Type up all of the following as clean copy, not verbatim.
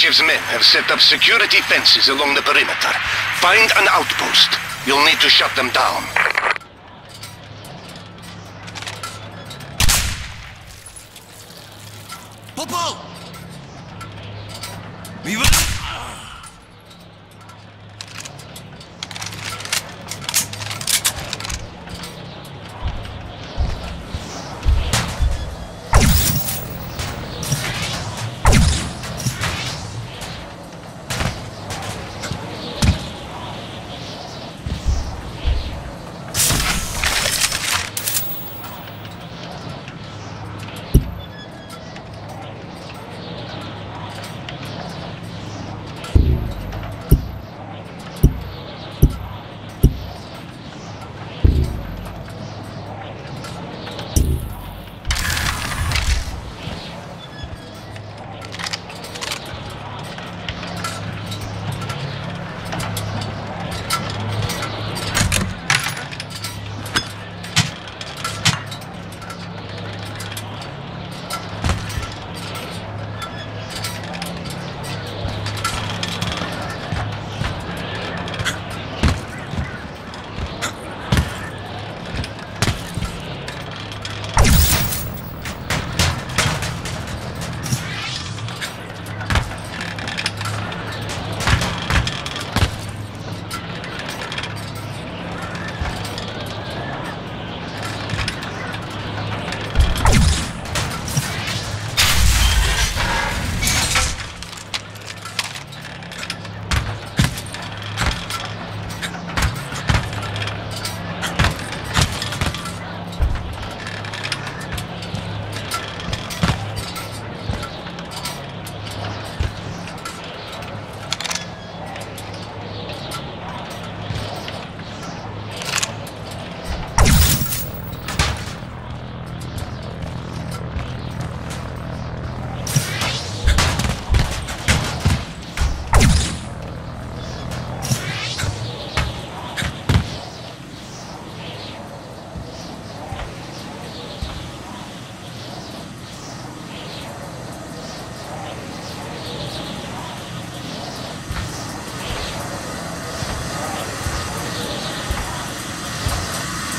Khrushchev's men have set up security fences along the perimeter. Find an outpost. You'll need to shut them down. Popo! We will...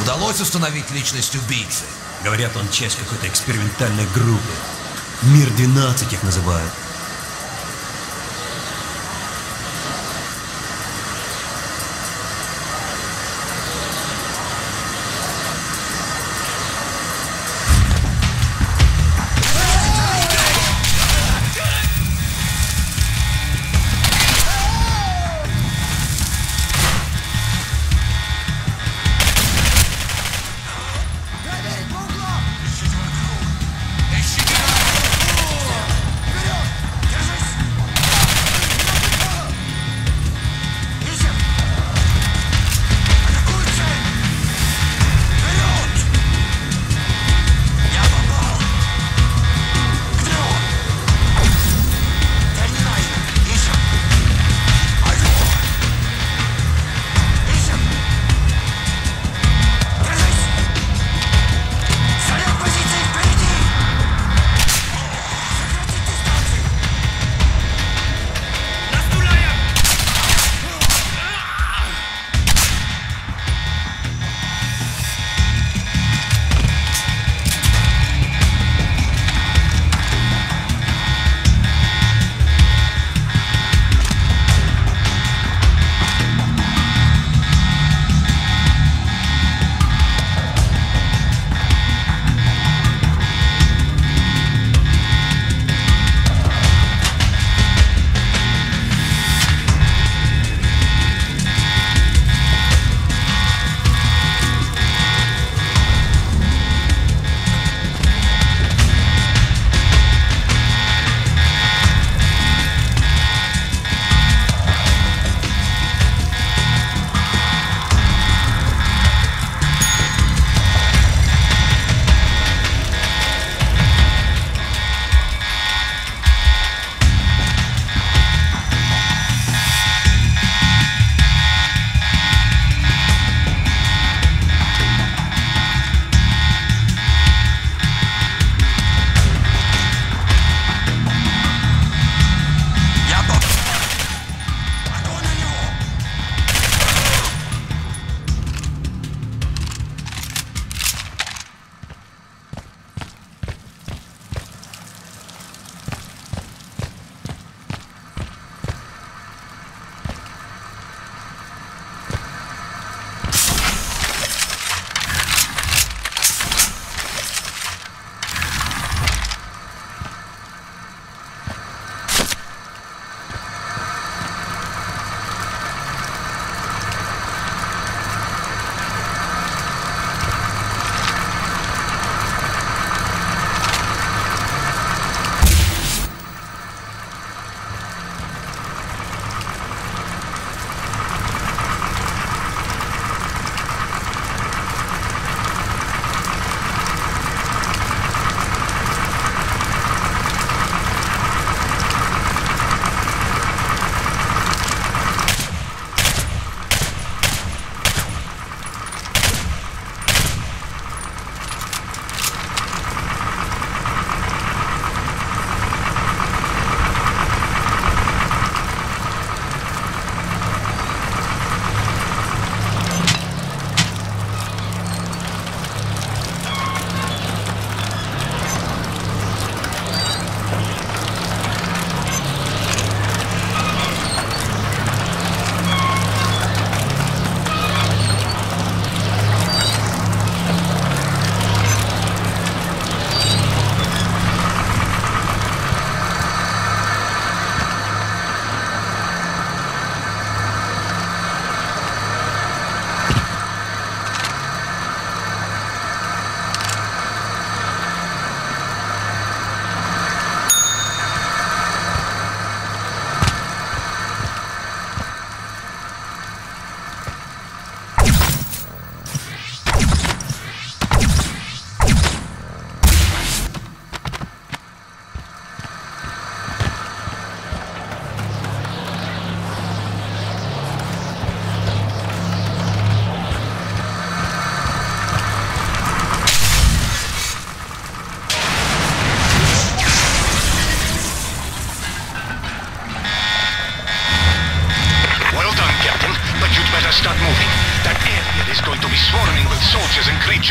Удалось установить личность убийцы. Говорят, он часть какой-то экспериментальной группы. Мир-12 их называют. Вперед!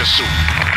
часу. Get up,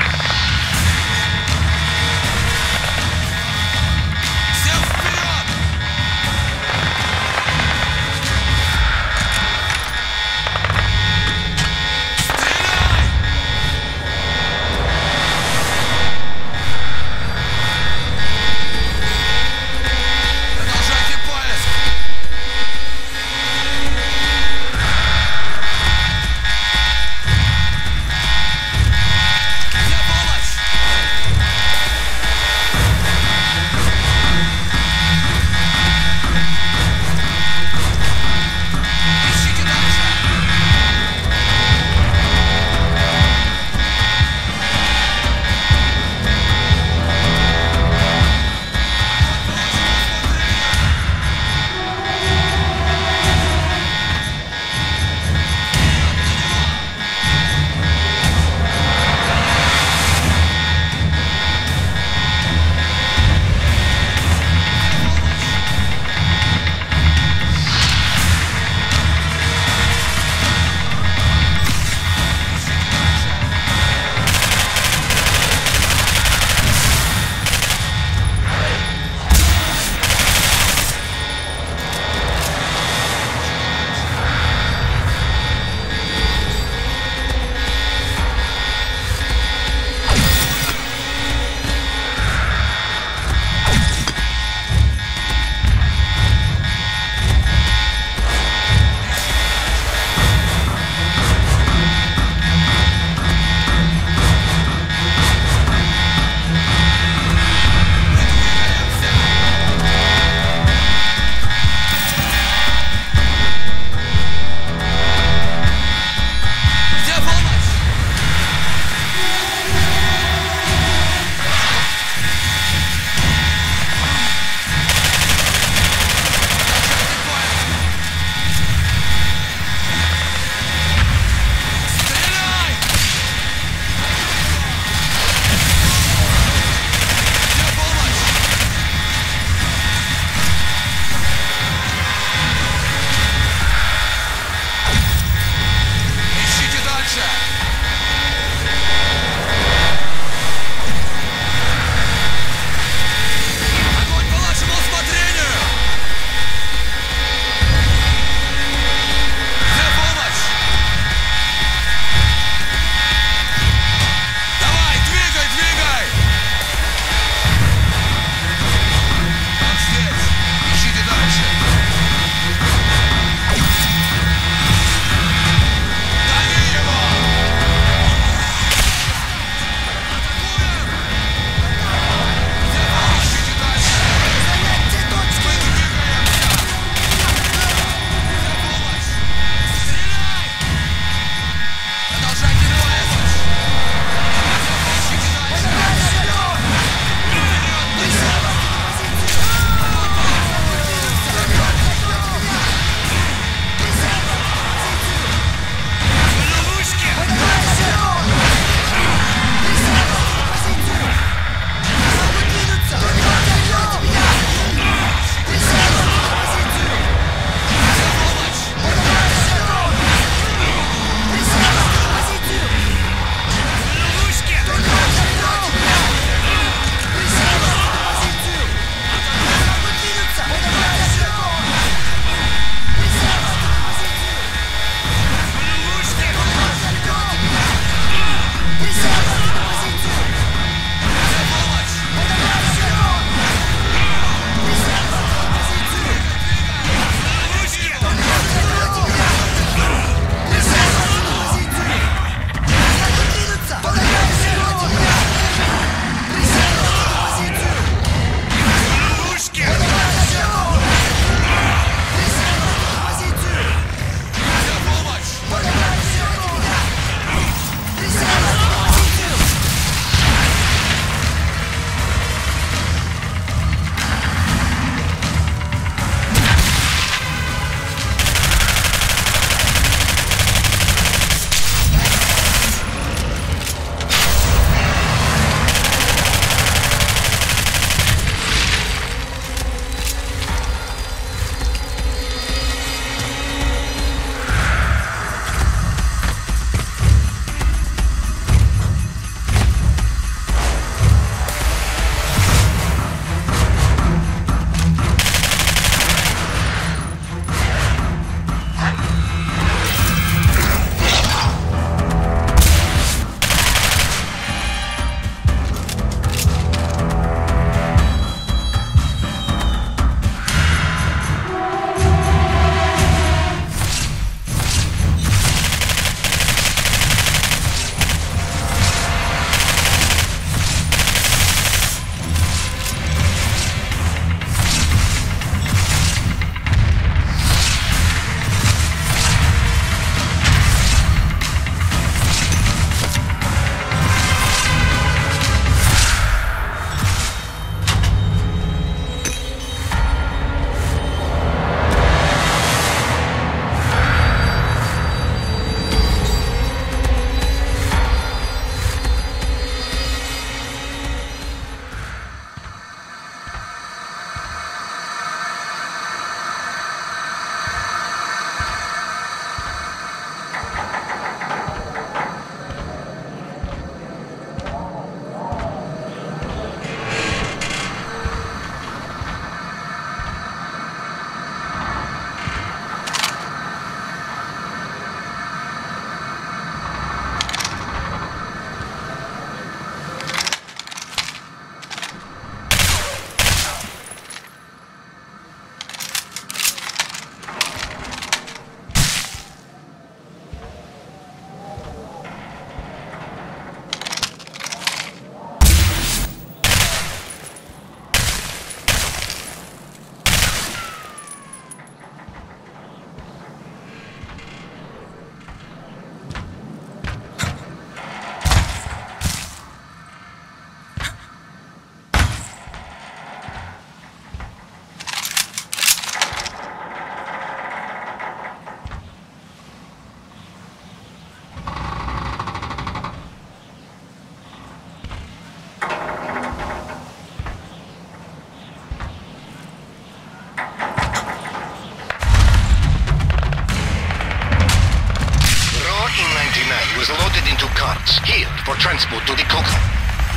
for transport to the cockpit.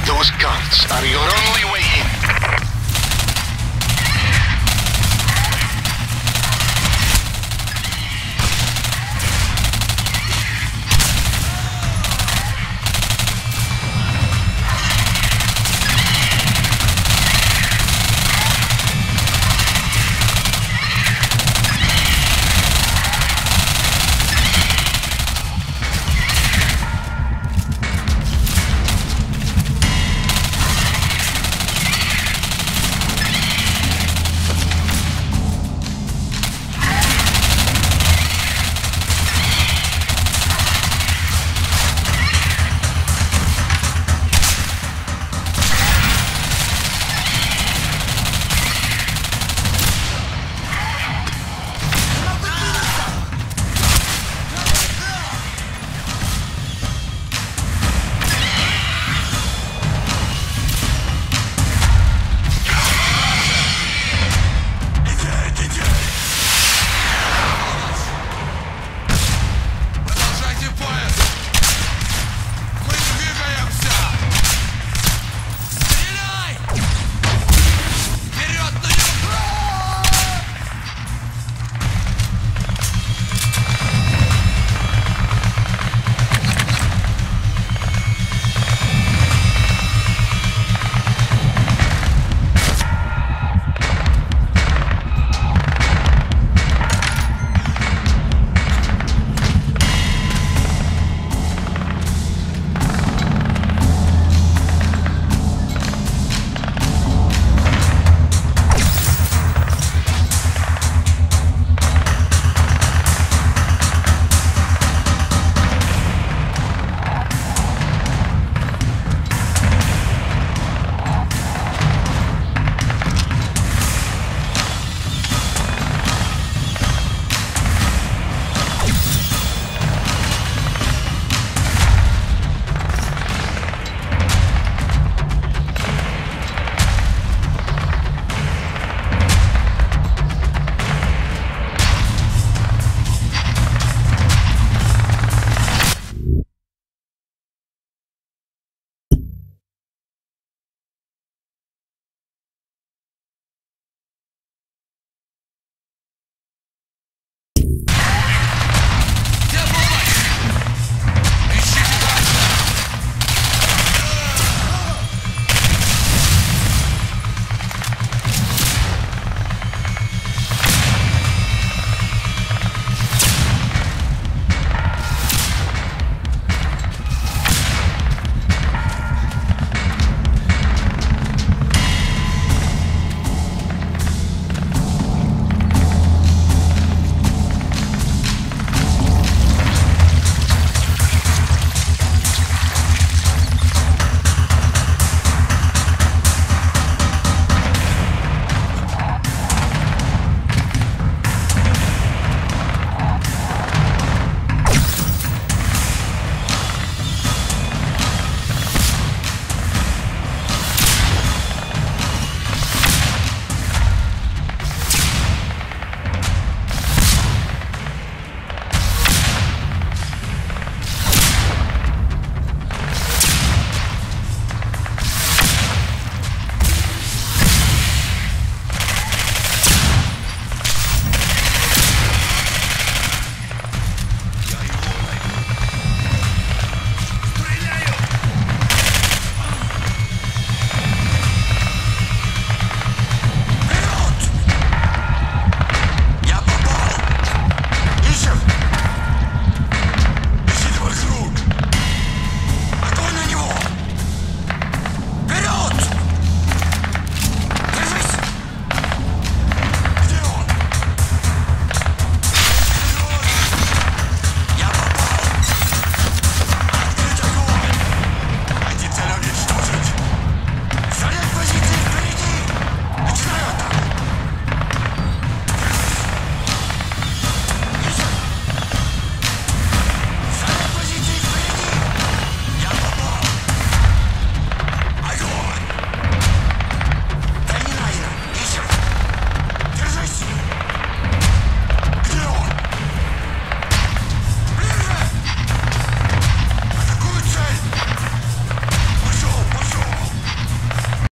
Those guards are your only way in.